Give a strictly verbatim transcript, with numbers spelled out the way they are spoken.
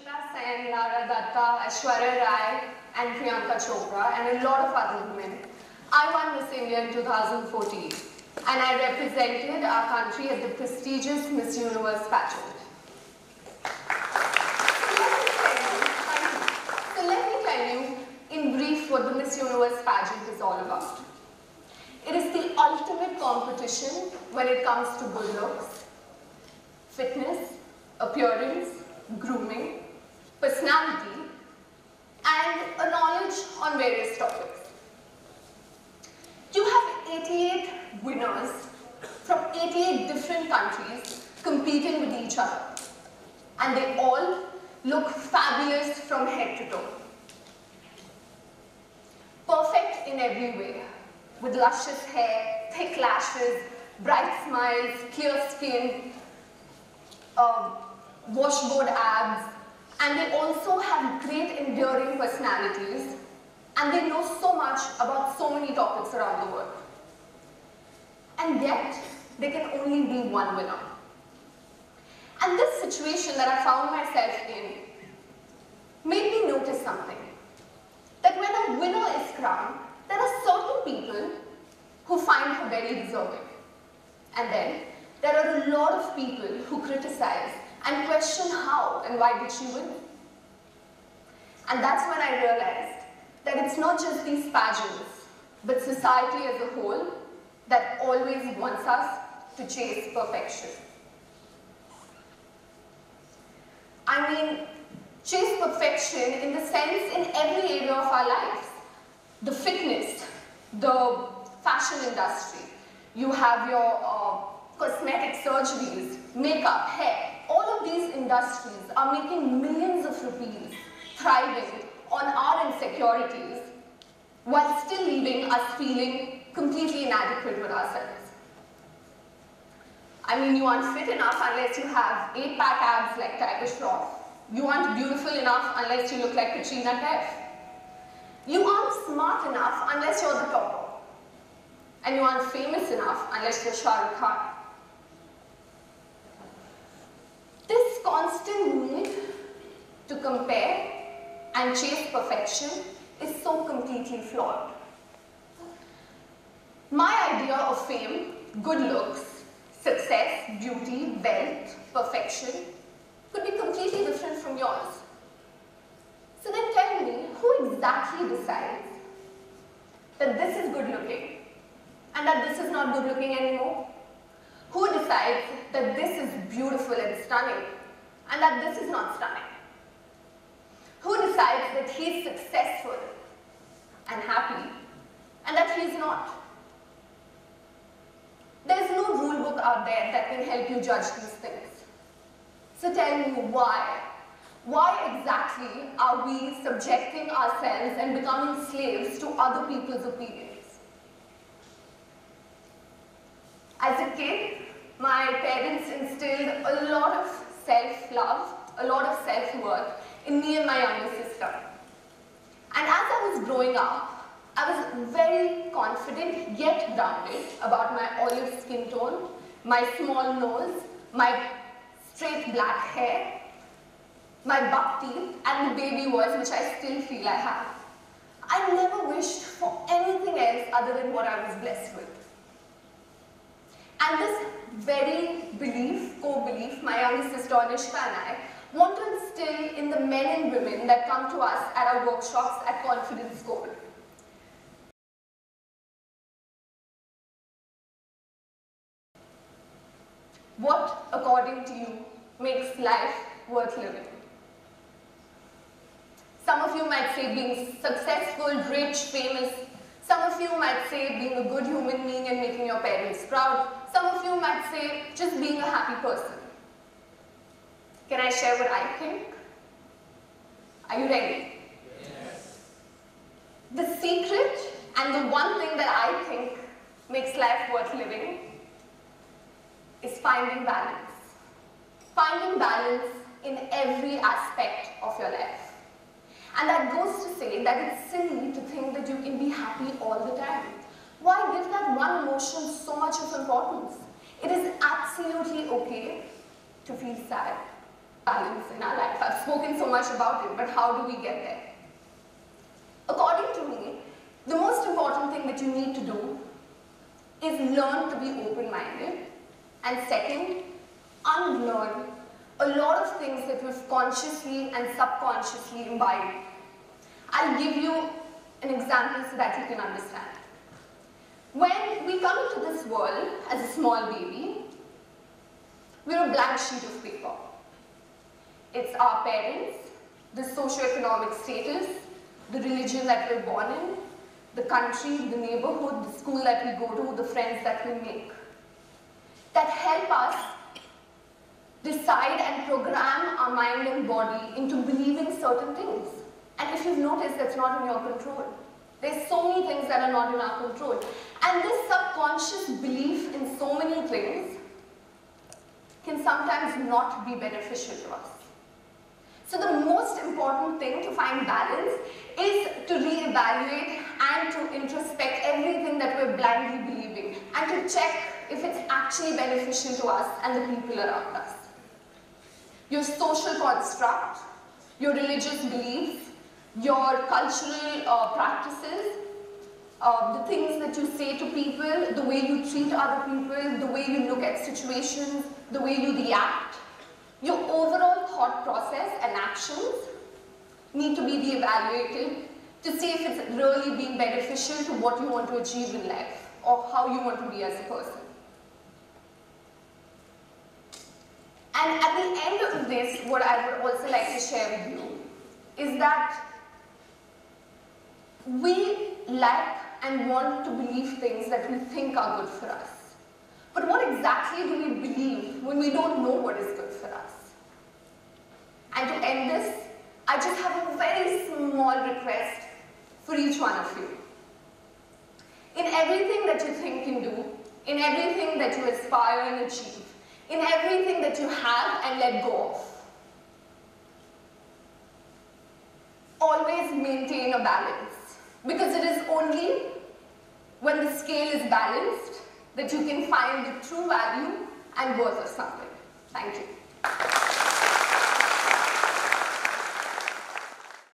Chita Sayan, Lara Dutta, Aishwarya Rai and Priyanka Chopra and a lot of other women. I won Miss India in two thousand fourteen and I represented our country at the prestigious Miss Universe pageant. So let me tell you in brief what the Miss Universe pageant is all about. It is the ultimate competition when it comes to good looks, fitness, appearance, grooming, personality, and a knowledge on various topics. You have eighty-eight winners from eighty-eight different countries competing with each other, and they all look fabulous from head to toe. Perfect in every way, with luscious hair, thick lashes, bright smiles, clear skin, um, washboard abs, and they also have great enduring personalities, and they know so much about so many topics around the world. And yet, there can only be one winner. And this situation that I found myself in made me notice something, that when a winner is crowned, there are certain people who find her very deserving. And then, there are a lot of people who criticize and question how and why did she win. And that's when I realized that it's not just these pageants, but society as a whole that always wants us to chase perfection. I mean, chase perfection in the sense in every area of our lives. The fitness, the fashion industry, you have your uh, cosmetic surgeries, makeup, hair, all of these industries are making millions of rupees thriving on our insecurities while still leaving us feeling completely inadequate with ourselves. I mean, you aren't fit enough unless you have eight-pack abs like Tiger Shroff. You aren't beautiful enough unless you look like Katrina Kaif. You aren't smart enough unless you're the topper. And you aren't famous enough unless you're Shah Rukh Khan. This constant need to compare and chase perfection is so completely flawed. My idea of fame, good looks, success, beauty, wealth, perfection could be completely different from yours. So then tell me, who exactly decides that this is good looking and that this is not good looking anymore? Who decides that this is beautiful and stunning and that this is not stunning? Who decides that he's successful and happy and that he's not? There's no rule book out there that can help you judge these things. So tell me why. Why exactly are we subjecting ourselves and becoming slaves to other people's opinions? As a kid, my parents instilled a lot of self-love, a lot of self-worth in me and my younger sister. And as I was growing up, I was very confident yet grounded about my olive skin tone, my small nose, my straight black hair, my buck teeth and the baby voice which I still feel I have. I never wished for anything else other than what I was blessed with. And this very belief, co-belief, my younger sister Anishka and I want to instill in the men and women that come to us at our workshops at Confidence Gold. What, according to you, makes life worth living? Some of you might say being successful, rich, famous. Some of you might say being a good human being and making your parents proud. Some of you might say just being a happy person. Can I share what I think? Are you ready? Yes. The secret and the one thing that I think makes life worth living is finding balance. Finding balance in every aspect of your life. And that goes to say that it's silly to think that you can be happy all the time. Why give that one emotion so much of importance? It is absolutely okay to feel sad, balance in our life. I've spoken so much about it, but how do we get there? According to me, the most important thing that you need to do is learn to be open-minded, and second, unlearn a lot of things that we've consciously and subconsciously imbibed. I'll give you an example so that you can understand. When we come into this world as a small baby, we're a blank sheet of paper. It's our parents, the socioeconomic status, the religion that we're born in, the country, the neighborhood, the school that we go to, the friends that we make, that help us decide and program our mind and body into believing certain things. And if you've noticed, that's not in your control. There's so many things that are not in our control. And this subconscious belief in so many things can sometimes not be beneficial to us. So the most important thing to find balance is to reevaluate and to introspect everything that we're blindly believing and to check if it's actually beneficial to us and the people around us. Your social construct, your religious beliefs, your cultural uh, practices, uh, the things that you say to people, the way you treat other people, the way you look at situations, the way you react, your overall thought process and actions need to be reevaluated to see if it's really being beneficial to what you want to achieve in life or how you want to be as a person. And at the end of this, what I would also like to share with you is that we like and want to believe things that we think are good for us. But what exactly do we believe when we don't know what is good for us? And to end this, I just have a very small request for each one of you. In everything that you think and do, in everything that you aspire and achieve, in everything that you have and let go of, always maintain a balance. Because it is only when the scale is balanced that you can find the true value and worth of something. Thank you.